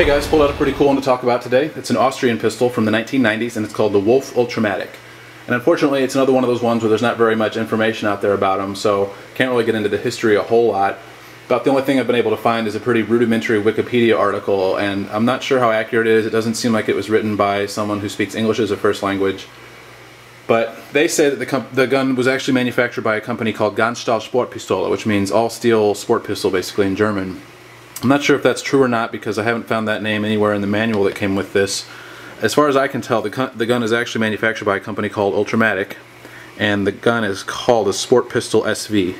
Hey guys, pulled out a pretty cool one to talk about today. It's an Austrian pistol from the 1990s and it's called the Wolf Ultramatic. And unfortunately it's another one of those ones where there's not very much information out there about them, so can't really get into the history a whole lot. About the only thing I've been able to find is a pretty rudimentary Wikipedia article, and I'm not sure how accurate it is. It doesn't seem like it was written by someone who speaks English as a first language. But they say that the gun was actually manufactured by a company called Ganzstahl Sportpistole, which means all steel sport pistol basically in German. I'm not sure if that's true or not because I haven't found that name anywhere in the manual that came with this. As far as I can tell, the gun is actually manufactured by a company called Ultramatic, and the gun is called a Sport Pistol SV.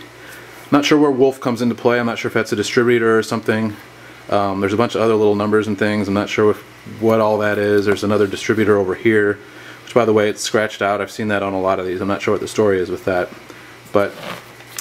Not sure where Wolf comes into play. I'm not sure if that's a distributor or something. There's a bunch of other little numbers and things. I'm not sure what all that is. There's another distributor over here, which by the way, it's scratched out. I've seen that on a lot of these. I'm not sure what the story is with that. But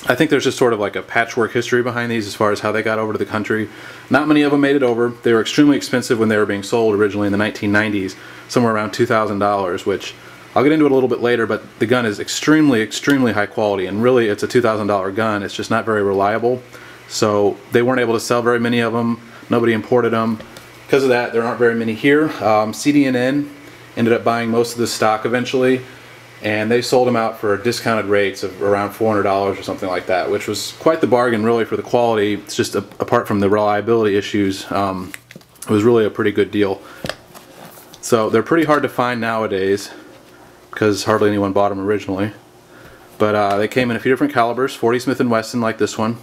I think there's just sort of like a patchwork history behind these as far as how they got over to the country. Not many of them made it over. They were extremely expensive when they were being sold originally in the 1990s, somewhere around $2,000, which I'll get into it a little bit later, but the gun is extremely, extremely high quality, and really it's a $2,000 gun. It's just not very reliable, so they weren't able to sell very many of them. Nobody imported them. Because of that, there aren't very many here. CDNN ended up buying most of the stock eventually, and they sold them out for discounted rates of around $400 or something like that, which was quite the bargain really for the quality. It's just apart from the reliability issues, it was really a pretty good deal. So they're pretty hard to find nowadays because hardly anyone bought them originally. But they came in a few different calibers, 40 Smith & Wesson like this one,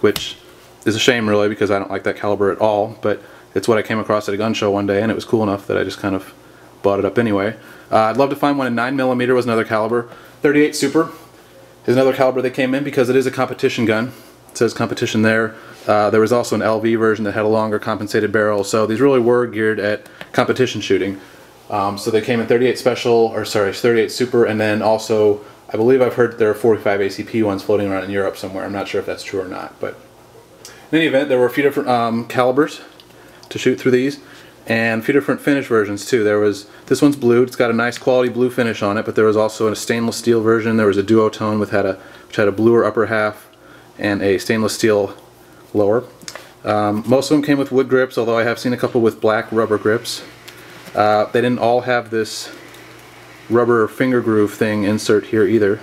which is a shame really because I don't like that caliber at all, but it's what I came across at a gun show one day and it was cool enough that I just kind of bought it up anyway. I'd love to find one in 9mm was another caliber. 38 Super is another caliber that came in because it is a competition gun. It says competition there. There was also an LV version that had a longer compensated barrel, so these really were geared at competition shooting. So they came in 38 Super, and then also I believe I've heard there are 45 ACP ones floating around in Europe somewhere. I'm not sure if that's true or not, but in any event, there were a few different calibers to shoot through these. And a few different finish versions too. There was, this one's blue, it's got a nice quality blue finish on it, but there was also a stainless steel version. There was a duotone which had a bluer upper half and a stainless steel lower. Most of them came with wood grips, although I have seen a couple with black rubber grips. They didn't all have this rubber finger groove thing insert here either.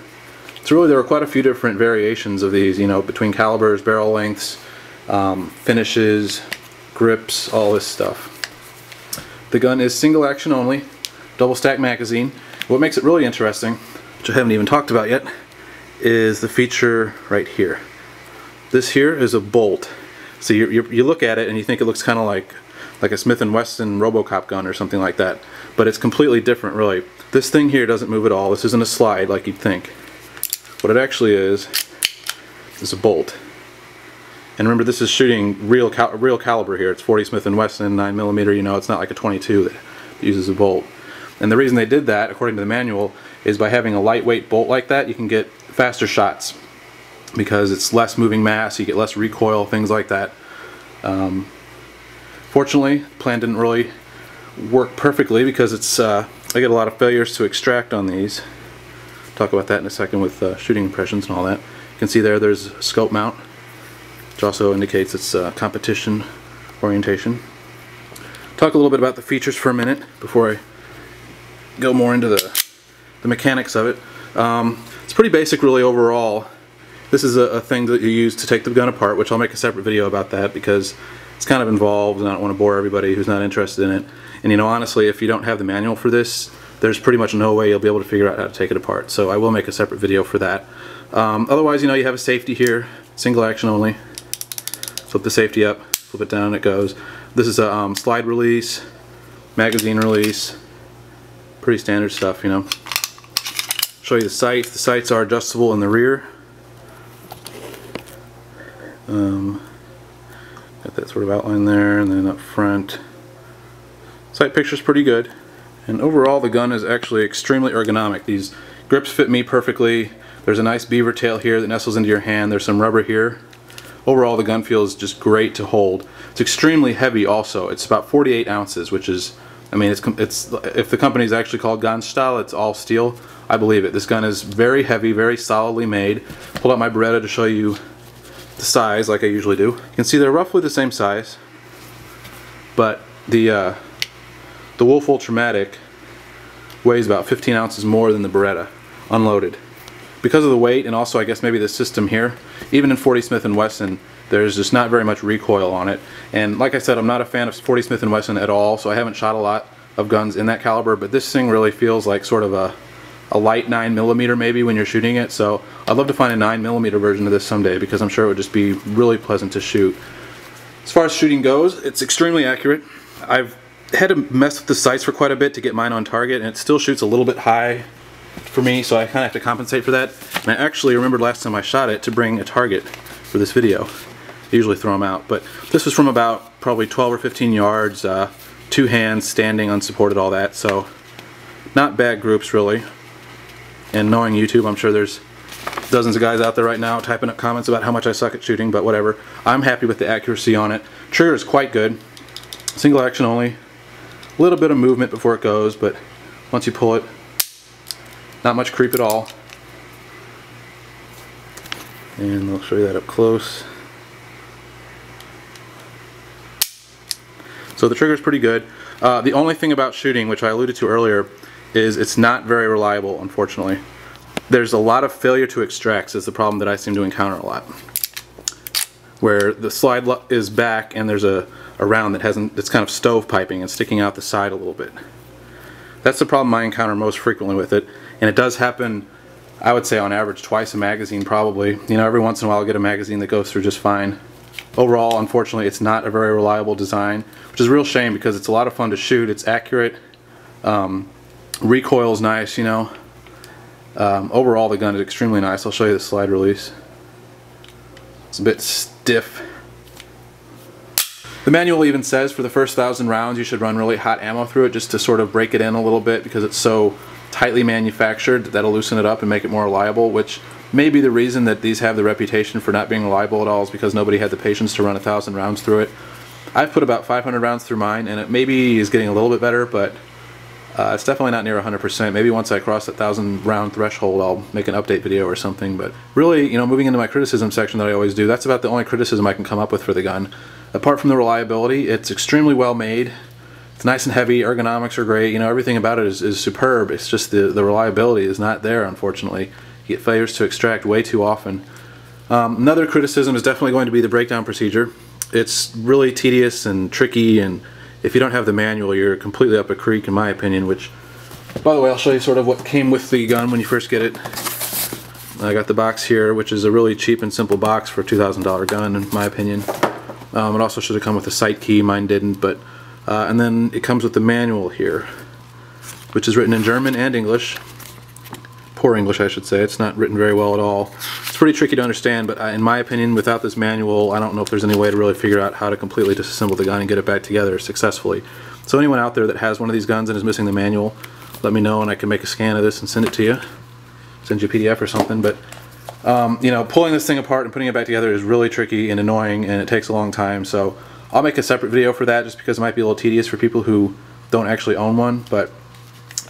So really there were quite a few different variations of these, you know, between calibers, barrel lengths, finishes, grips, all this stuff. The gun is single action only, double stack magazine. What makes it really interesting, which I haven't even talked about yet, is the feature right here. This here is a bolt. So you look at it and you think it looks kind of like a Smith & Wesson RoboCop gun or something like that, but it's completely different really. This thing here doesn't move at all. This isn't a slide like you'd think. What it actually is a bolt. And remember, this is shooting real caliber here. It's 40 Smith & Wesson, 9mm, you know, it's not like a 22 that uses a bolt. And the reason they did that, according to the manual, is by having a lightweight bolt like that, you can get faster shots because it's less moving mass, you get less recoil, things like that. Fortunately, the plan didn't really work perfectly because it's I get a lot of failures to extract on these. Talk about that in a second with shooting impressions and all that. You can see there's a scope mount, which also indicates its competition orientation. Talk a little bit about the features for a minute before I go more into the mechanics of it. It's pretty basic really overall. This is a thing that you use to take the gun apart, which I'll make a separate video about that because it's kind of involved and I don't want to bore everybody who's not interested in it. And you know, honestly, if you don't have the manual for this, there's pretty much no way you'll be able to figure out how to take it apart. So I will make a separate video for that. Otherwise, you know, you have a safety here, single action only. Flip the safety up, flip it down, and it goes. This is a slide release, magazine release, pretty standard stuff, you know. Show you the sights. The sights are adjustable in the rear. Got that sort of outline there, and then up front. Sight picture's pretty good, and overall the gun is actually extremely ergonomic. These grips fit me perfectly. There's a nice beaver tail here that nestles into your hand. There's some rubber here. Overall, the gun feels just great to hold. It's extremely heavy also. It's about 48 ounces, which is, I mean, it's if the company is actually called Ganzstahl, it's all steel. I believe it. This gun is very heavy, very solidly made. Pulled out my Beretta to show you the size like I usually do. You can see they're roughly the same size, but The Wolf Ultramatic weighs about 15 ounces more than the Beretta, unloaded. Because of the weight, and also I guess maybe the system here, even in 40 Smith & Wesson, there's just not very much recoil on it. And like I said, I'm not a fan of 40 Smith & Wesson at all, so I haven't shot a lot of guns in that caliber, but this thing really feels like sort of a light 9mm maybe when you're shooting it, so I'd love to find a 9mm version of this someday because I'm sure it would just be really pleasant to shoot. As far as shooting goes, it's extremely accurate. I've had to mess with the sights for quite a bit to get mine on target, and it still shoots a little bit high for me, so I kind of have to compensate for that. And I actually remembered last time I shot it to bring a target for this video. I usually throw them out, but this was from about probably 12 or 15 yards, two hands, standing, unsupported, all that, so not bad groups really. And knowing YouTube, I'm sure there's dozens of guys out there right now typing up comments about how much I suck at shooting, but whatever. I'm happy with the accuracy on it. Trigger is quite good. Single action only. A little bit of movement before it goes, but once you pull it, not much creep at all. And I'll show you that up close. So the trigger is pretty good. The only thing about shooting, which I alluded to earlier, is it's not very reliable, unfortunately. There's a lot of failure to extracts is the problem that I seem to encounter a lot, where the slide is back and there's a round that hasn't, that's kind of stove piping and sticking out the side a little bit. That's the problem I encounter most frequently with it, and it does happen, I would say on average twice a magazine probably. You know, every once in a while I'll get a magazine that goes through just fine. Overall, unfortunately, it's not a very reliable design, which is a real shame because it's a lot of fun to shoot. It's accurate. Recoil's nice, you know. Overall, the gun is extremely nice. I'll show you the slide release. It's a bit stiff. The manual even says for the first 1,000 rounds you should run really hot ammo through it just to sort of break it in a little bit because it's so tightly manufactured that that'll loosen it up and make it more reliable, which may be the reason that these have the reputation for not being reliable at all is because nobody had the patience to run 1,000 rounds through it. I've put about 500 rounds through mine and it maybe is getting a little bit better, but it's definitely not near 100%. Maybe once I cross that 1,000 round threshold I'll make an update video or something, but really, you know, moving into my criticism section that I always do, that's about the only criticism I can come up with for the gun. Apart from the reliability, it's extremely well made. It's nice and heavy, ergonomics are great, you know, everything about it is superb. It's just the reliability is not there, unfortunately. You get failures to extract way too often. Another criticism is definitely going to be the breakdown procedure. It's really tedious and tricky, and if you don't have the manual, you're completely up a creek, in my opinion, which, by the way, I'll show you sort of what came with the gun when you first get it. I got the box here, which is a really cheap and simple box for a $2,000 gun, in my opinion. It also should have come with a sight key, mine didn't, but, and then it comes with the manual here, which is written in German and English. Poor English, I should say. It's not written very well at all. It's pretty tricky to understand, but in my opinion, without this manual, I don't know if there's any way to really figure out how to completely disassemble the gun and get it back together successfully. So anyone out there that has one of these guns and is missing the manual, let me know and I can make a scan of this and send it to you. Send you a PDF or something, but you know, pulling this thing apart and putting it back together is really tricky and annoying, and it takes a long time, so I'll make a separate video for that just because it might be a little tedious for people who don't actually own one, but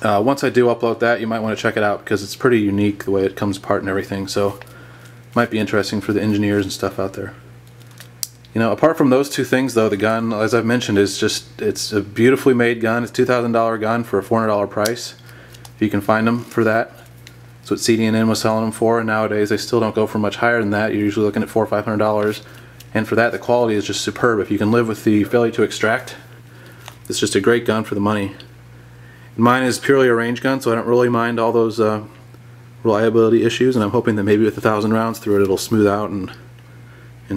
once I do upload that, you might want to check it out because it's pretty unique the way it comes apart and everything, so it might be interesting for the engineers and stuff out there. You know, apart from those two things though, the gun, as I've mentioned, is just, it's a beautifully made gun. It's a $2,000 gun for a $400 price, if you can find them for that. That's what CDNN was selling them for, and nowadays they still don't go for much higher than that. You're usually looking at $400 or $500, and for that the quality is just superb. If you can live with the failure to extract, it's just a great gun for the money. Mine is purely a range gun, so I don't really mind all those reliability issues, and I'm hoping that maybe with 1,000 rounds through it, it'll smooth out and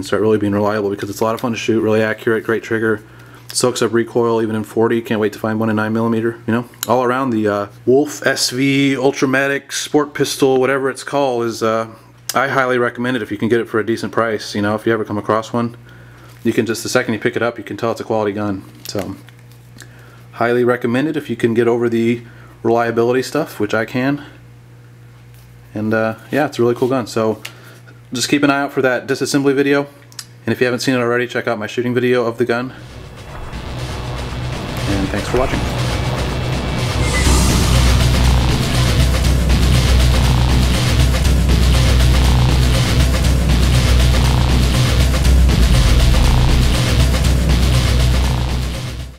start really being reliable, because it's a lot of fun to shoot, really accurate, great trigger, soaks up recoil even in 40, can't wait to find one in 9mm, you know? All around, the Wolf SV, Ultramatic, Sport Pistol, whatever it's called, is I highly recommend it if you can get it for a decent price, you know? If you ever come across one, you can just, the second you pick it up, you can tell it's a quality gun, so highly recommended if you can get over the reliability stuff, which I can. And yeah, it's a really cool gun. So just keep an eye out for that disassembly video. And if you haven't seen it already, check out my shooting video of the gun. And thanks for watching.